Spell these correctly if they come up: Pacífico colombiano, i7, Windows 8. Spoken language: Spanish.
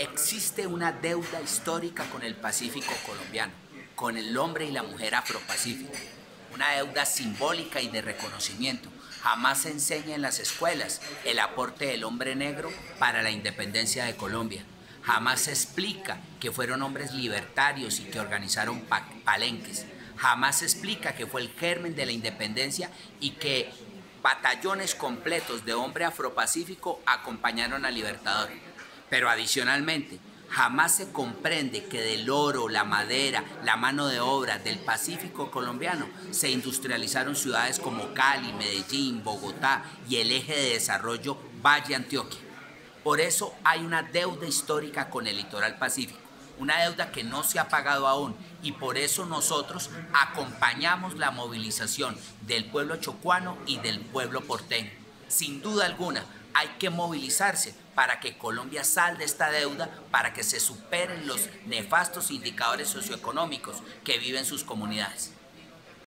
Existe una deuda histórica con el Pacífico colombiano, con el hombre y la mujer afropacífica. Una deuda simbólica y de reconocimiento. Jamás se enseña en las escuelas el aporte del hombre negro para la independencia de Colombia. Jamás se explica que fueron hombres libertarios y que organizaron palenques. Jamás se explica que fue el germen de la independencia y que batallones completos de hombre afropacífico acompañaron al libertador. Pero adicionalmente, jamás se comprende que del oro, la madera, la mano de obra del Pacífico colombiano se industrializaron ciudades como Cali, Medellín, Bogotá y el eje de desarrollo Valle Antioquia. Por eso hay una deuda histórica con el litoral pacífico, una deuda que no se ha pagado aún, y por eso nosotros acompañamos la movilización del pueblo chocuano y del pueblo porteño. Sin duda alguna, hay que movilizarse para que Colombia salde esta deuda, para que se superen los nefastos indicadores socioeconómicos que viven sus comunidades.